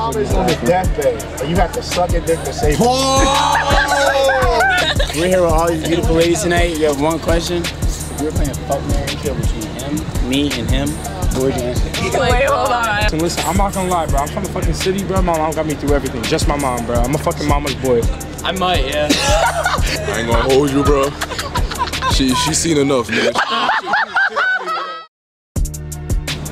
father's on his deathbed, and you have to suck a dick to save him. We're here with all these beautiful ladies tonight. You have one question. We're playing fuck, marry, kill between him, me, and him. Wait, hold on. So listen, I'm not gonna lie, bro. I'm from the fucking city, bro. My mom got me through everything. Just my mom, bro. I'm a fucking mama's boy. I might, yeah. I ain't gonna hold you, bro. She's seen enough, man.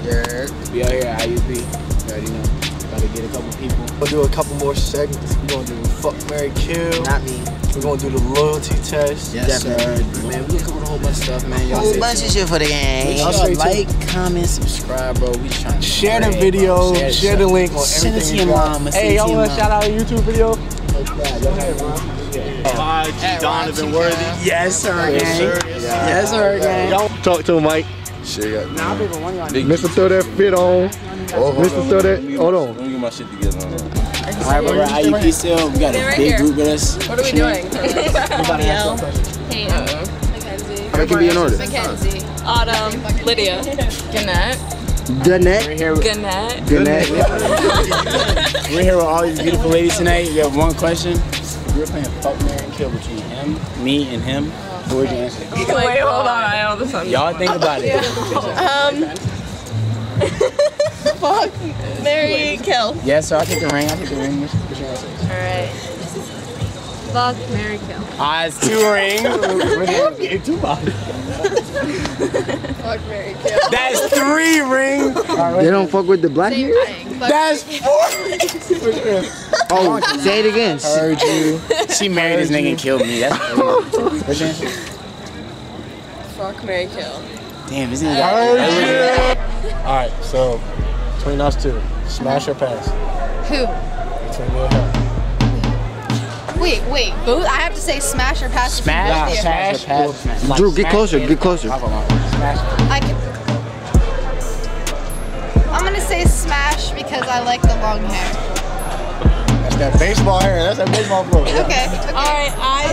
Yeah. We out here at IUP. You already know. Gotta get a couple people. We'll do a couple more segments. We're gonna do fuck, marry, kill. Not me. We're gonna do the loyalty test. Yes, definitely. Sir. Man, we're gonna come with a whole bunch of stuff, man. Y'all whole bunch of shit for the gang. Y'all like, comment, subscribe, bro. We trying to share the video, share the link on everything. Send it to your mama. Hey, y'all wanna shout out a YouTube video? Go ahead, bro. Donovan Worthy. Yes, sir, gang. Yes, sir, gang. Y'all talk to him, Mike. Shit, nah, I'm even one y'all. Mr. Throw that fit on. Oh, Mr. Throw that. Hold on. Let me get my shit together. Alright, we're at IUP still. We got a big group with us. What are we doing? Danielle. Hayden. Mackenzie. That can be in order. Mackenzie. Autumn. Lydia. Gannett. Gannett. Gannett. Gannett. We're here with all these beautiful ladies tonight. You have one question. We're playing fuck, marry, kill between him, me, and him. Wait, hold on. Y'all think about it. Fuck, marry, kill. Yes, sir. I take the ring. I take the ring. What's your answer? All right. Fuck, marry, kill. It's two rings. It's two boxes. Fuck, marry, kill. That's three rings. They don't fuck with the black here. That's four. Oh, say it again. Heard you. She married this nigga and killed me. That's what's your answer? Fuck, marry, kill. Damn, isn't it? Alright, so between us two, smash or pass? Who? Between me and her. Wait, both? I have to say smash or pass? Smash, nah, smash, pass, smash. Like, Drew, get closer, get closer. I can, I'm gonna say smash because I like the long hair. That baseball hair, that's that baseball blow. Yeah. Okay. Alright, I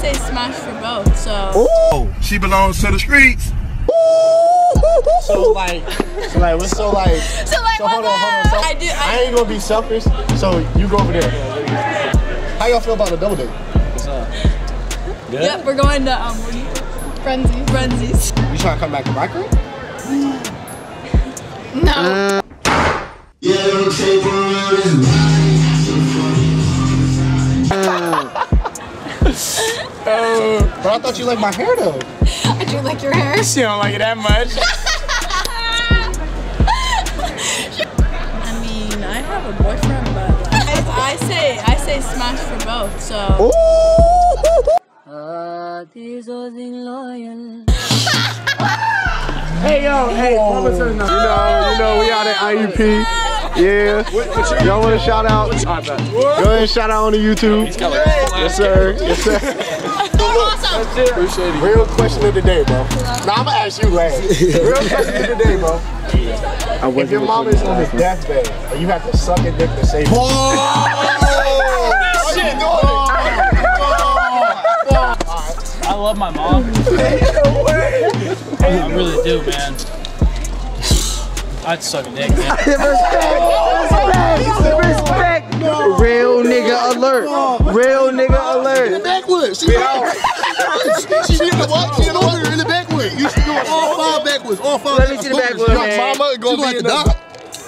say smash for both, so. Ooh, she belongs to the streets. Ooh. So hold on. So I ain't gonna be selfish, so you go over there. How y'all feel about the double date? What's up? Good? Yep, we're going to Frenzies. You trying to come back to my crib? No. Yeah, I'm taking you. But I thought you liked my hair though. I do like your hair. She don't like it that much. I mean, I have a boyfriend, but like, I say smash for both. So. Hey yo, hey, you know we out at IUP. Yeah, y'all want to shout out? Go ahead and shout out on the YouTube. Yes, sir. Yes, sir. That's it. Appreciate it. Real question of the day, bro. Nah, I'm gonna ask you last. Real question of the day, bro. If your mom is on his deathbed, and you have to suck a dick to save her. Oh, shit, I love my mom. I really do, man. I'd suck a dick, man. Respect. No. Real nigga alert. Real nigga alert. In the backwards. She in the what? She in the water in the backwards. You should do all five backwards. All five. Let me see the backwards. Your mama gonna be like the doc.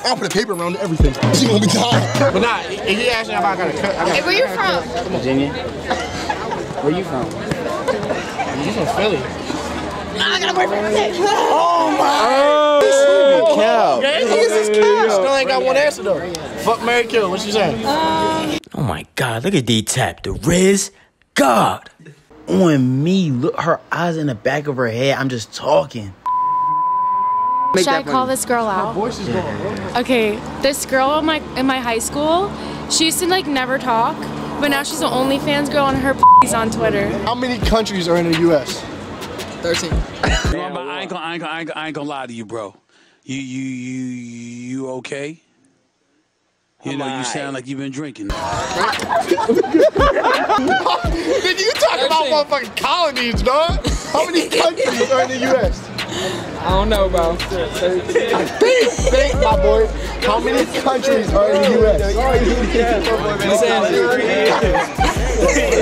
I'll put a paper around everything. She gonna be tired. But nah, if you ask me if I gotta cut, I gotta. Hey, where you from? Virginia. Where you from? You from Philly? I got a boyfriend. Oh my. Cow. This is cow. Still ain't got one answer though. Fuck, marry, kill. What you saying? Oh my God! Look at D Tap, the Riz God on me. Look, her eyes in the back of her head. I'm just talking. Should I call this girl out? My voice is going. Okay, this girl in my high school, she used to like never talk, but now she's the OnlyFans girl and her is on Twitter. How many countries are in the U.S.? 13. I ain't gonna lie to you, bro. You okay? You know, you sound like you've been drinking. Did you talk about motherfucking colonies, dog? How many countries are in the U.S.? I don't know, bro. I think, my boy, how many countries are in the U.S.?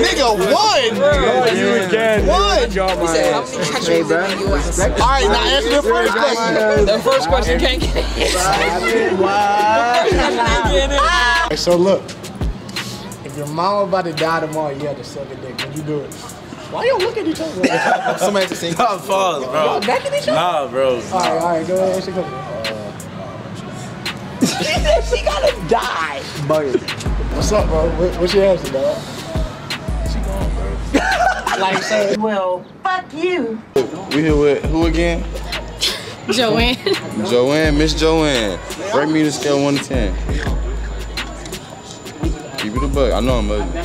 Nigga, one! One! He said, how many countries are in the U.S.? All right, now answer the first question. The first question can't get it. So look, if your mom about to die tomorrow, you have to suck a dick. When you do it, why y'all look at each other? Somebody has to sing. Stop falls, bro. Y'all back at each other? Nah, bro. All right, go ahead. She said she gotta die. Bugger. What's up, bro? What's your answer, dog? She gone, bro. Like, say, well, fuck you. We here with who again? Joanne. Joanne, Miss Joanne. Break me to scale 1 to 10. Keep it a bug. I know I'm ugly.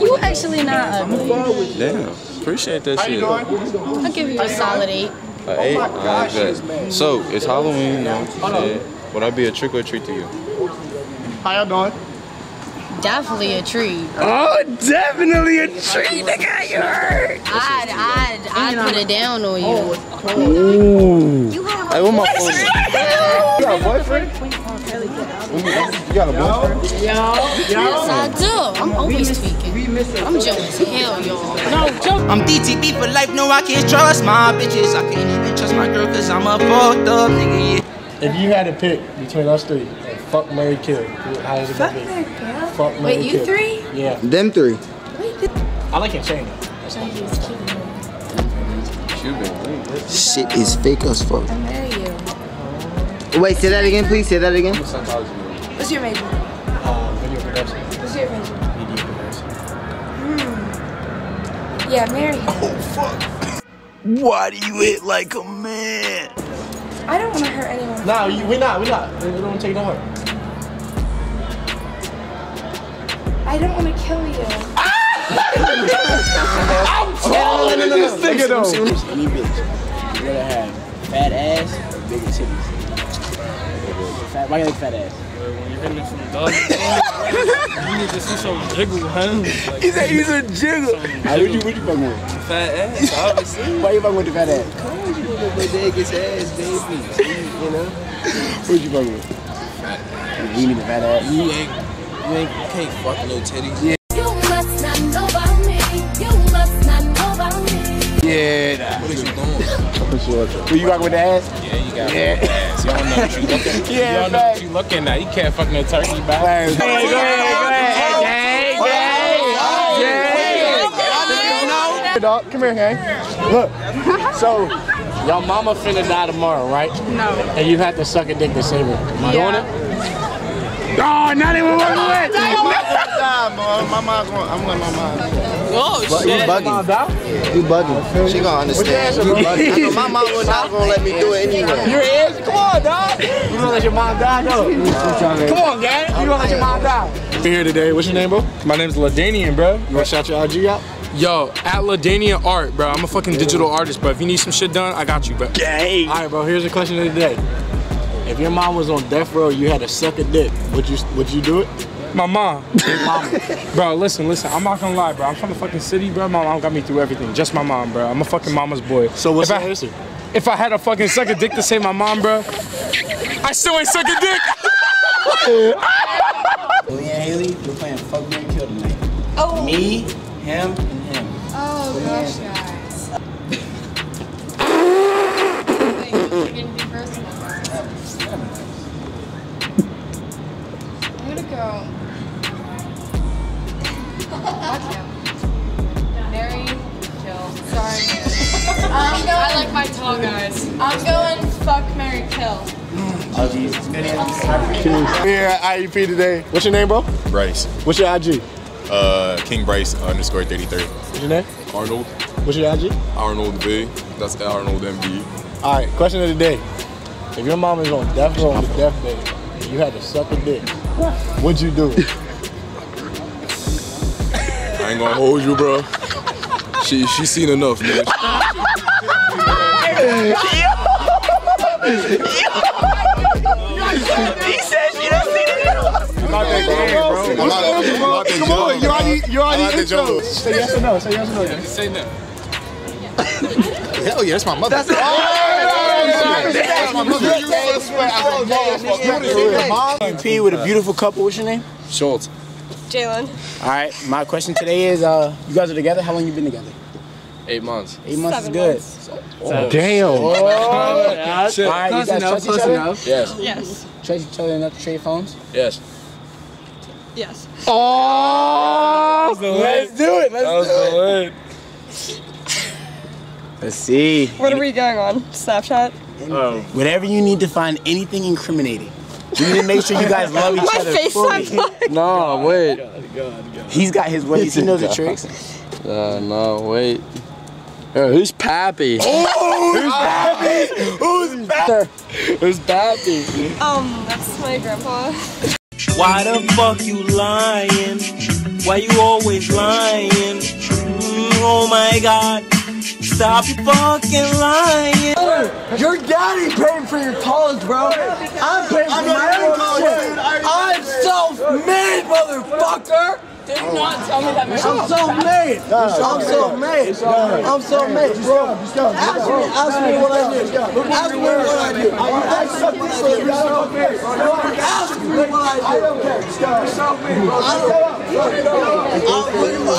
You actually not ugly. Damn, appreciate that shit. I'll give you a solid 8. An 8? Alright, so it's Halloween, no shit. Would I be a trick or a treat to you? How y'all doing? Definitely a treat. Oh, definitely a treat, nigga. You heard? I'd put it down on you. Ooh. You got a boyfriend? You got a boyfriend? Yo. Yes, I do. I'm always speaking. I'm jealous. Hell, y'all. No, I'm DTB for life. No, I can't trust my bitches. I can't even trust my girl because I'm a fucked up nigga. If you had to pick between us three, like, fuck, marry, kill, how is it going to be? Fuck, marry, kill. Wait, you three? Yeah. Them three. I like your chain, though. That's not good. Cuban. Shit is fake as fuck. I'll marry you. Wait, say that again, please. Say that again. What's your major? Video production. What's your major? Video production. Hmm. Yeah, marry him. Oh, fuck. Why do you hit like a man? I don't want to hurt anyone. No, we're not. We don't want to take it to heart. I don't want to kill you. I'm taller than this nigga, though. Any bitch, you gotta have fat ass or big titties. Why you like fat ass? When you're hitting it from the dog, you need to see some jiggle, huh? He said he's a jiggle. What you fucking with? Fat ass, obviously. Why you fucking with the fat ass? Come on, you little big ass, baby. You know? What you fucking with? Fat ass. You need the fat ass. You ain't can't fuck no titties. Yeah. You must not know about me. You must not know about me. Yeah, nah. What are you doing? You rock with the ass? Yeah, you got the ass. Y'all know what you looking at. Y'all know what you looking at. You can't fuck no turkey, bro. Hey, gang. Come here, gang. Look, so y'all mama finna die tomorrow, right? No. And you have to suck a dick to save her. Am I doing it? Oh, not even one way. I'm going to my mom. Oh, shit. You bugging. She gonna understand. You bugging. I know my mom was not gonna let me do it anyway. Your ass? Come on, dog. You gonna let your mom die, though? Come on, gang. You gonna let your mom die? We're here today. What's your name, bro? My name's LaDainian, bro. You wanna shout your IG out? Yo, at LaDania Art, bro. I'm a fucking digital artist, bro. If you need some shit done, I got you, bro. Gang. All right, bro. Here's the question of the day. If your mom was on death row, you had to suck a dick. Would you do it? My mom. Bro, listen. I'm not gonna lie, bro. I'm from the fucking city, bro. My mom got me through everything. Just my mom, bro. I'm a fucking mama's boy. So what's your answer? If I had a fucking suck a dick to save my mom, bro, I still ain't suck a dick. William Haley, we're playing Fuck, Marry, Kill tonight. Oh. Me, him, and him. Oh, gosh, guys. Wait, you're getting me first? I'm gonna go. Marry, kill. Sorry. I like my tall guys. I'm going fuck, marry, kill. Oh, Jesus. We're at IUP today. What's your name, bro? Bryce. What's your IG? King Bryce _33. What's your name? Arnold. What's your IG? Arnold B. That's Arnold MB. All right, question of the day. If your mom is on death row on the deathbed and you had to suck a dick, what'd you do? I ain't gonna hold you, bro. She seen enough, man. He said she done seen enough. I'm not that game, bro. I'm not that jungle. Come on, you already intro. Say yes or no. Say yes or no. Say no. Hell yeah, that's my mother. That's my mother. IUP with a beautiful couple. What's your name? Shultz. Jalen. All right, my question today is, you guys are together. How long you been together? 8 months. 8 months is good. Oh. Damn. Oh. Yeah. All right, you guys trust each other? Yes. Yes. Trust each other enough to trade phones? Yes. Yes. Oh! Let's do it. Let's do it. Let's see. What are we going on? Snapchat? Oh. Whatever you need to find anything incriminating. You need to make sure you guys love each other. My face fully. Like... No, wait. God. He's got his ways. He knows the tricks. No, wait. Yo, who's Pappy? Oh, who's Pappy? Who's Pappy? Who's Pappy? That's my grandpa. Why the fuck you lying? Why you always lying? Oh my God! Stop fucking lying! Your daddy paying for your college, bro. I'm paying for my own college. I'm self-made, motherfucker. Did not tell me that. I'm self-made. I'm self-made. I'm self-made. Ask me what I did. Ask me what I did. I suck this shit. Ask me what I did.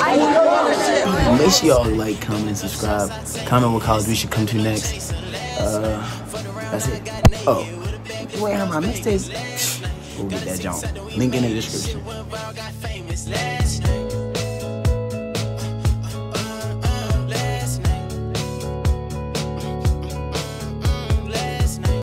I don't care. Make sure y'all like, comment, and subscribe. Comment what college we should come to next. That's it. Oh, where am I? Mixtapes. We'll get that jump. Link in the description.